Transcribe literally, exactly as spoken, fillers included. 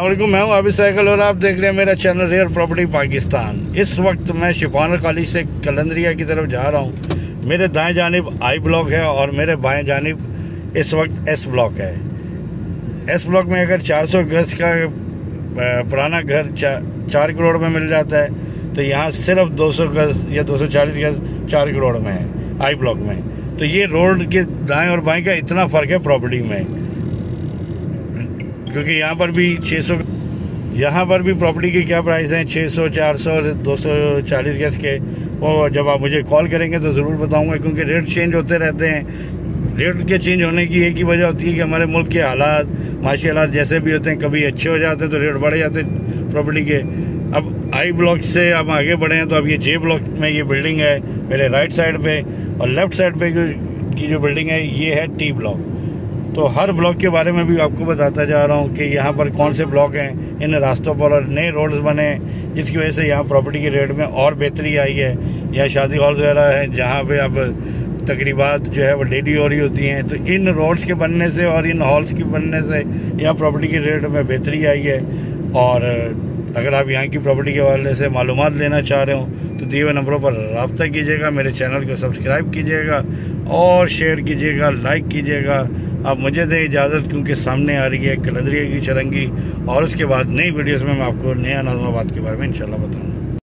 मैं हूं आबिद साइकिल और आप देख रहे हैं मेरा चैनल रियल प्रॉपर्टी पाकिस्तान। इस वक्त मैं शिफान कॉलेज से कलंदरिया की तरफ जा रहा हूं। मेरे दाएं जानिब आई ब्लॉक है और मेरे बाएं जानिब इस वक्त एस ब्लॉक है। एस ब्लॉक में अगर चार सौ गज का पुराना घर चार करोड़ में मिल जाता है तो यहाँ सिर्फ दो सौ गज या दो सौ चालीस गज चार करोड़ में है आई ब्लॉक में। तो ये रोड के दाएँ और बाएँ का इतना फ़र्क है प्रॉपर्टी में, क्योंकि यहाँ पर भी छह सौ यहाँ पर भी प्रॉपर्टी की क्या प्राइस हैं छह सौ, चार सौ, दो सौ चालीस गज के। और जब आप मुझे कॉल करेंगे तो ज़रूर बताऊंगा, क्योंकि रेट चेंज होते रहते हैं। रेट के चेंज होने की एक ही वजह होती है कि हमारे मुल्क के हालात, माशी हालात जैसे भी होते हैं, कभी अच्छे हो जाते हैं तो रेट बढ़ जाते हैं प्रॉपर्टी के। अब आई ब्लॉक से आप आगे बढ़े हैं तो अब ये जे ब्लॉक में ये बिल्डिंग है मेरे राइट साइड पर, और लेफ्ट साइड पर की जो बिल्डिंग है ये है टी ब्लॉक। तो हर ब्लॉक के बारे में भी आपको बताता जा रहा हूँ कि यहाँ पर कौन से ब्लॉक हैं, इन रास्तों पर और नए रोड्स बने हैं जिसकी वजह से यहाँ प्रॉपर्टी के रेट में और बेहतरी आई है। यहाँ शादी हॉल वगैरह है जहाँ पे अब तकरीबात जो है वो डेली हो रही होती हैं। तो इन रोड्स के बनने से और इन हॉल्स के बनने से यहाँ प्रॉपर्टी के रेट में बेहतरी आई है। और अगर आप यहाँ की प्रॉपर्टी के हवाले से मालूमात लेना चाह रहे हो तो दिए हुए नंबरों पर रब्ता कीजिएगा, मेरे चैनल को सब्सक्राइब कीजिएगा और शेयर कीजिएगा, लाइक कीजिएगा। अब मुझे दें इजाज़त, क्योंकि सामने आ रही है कलंदरिया की चरंगी और उसके बाद नई वीडियोस में मैं आपको नया नाज़िमाबाद के बारे में इंशाल्लाह बताऊंगा।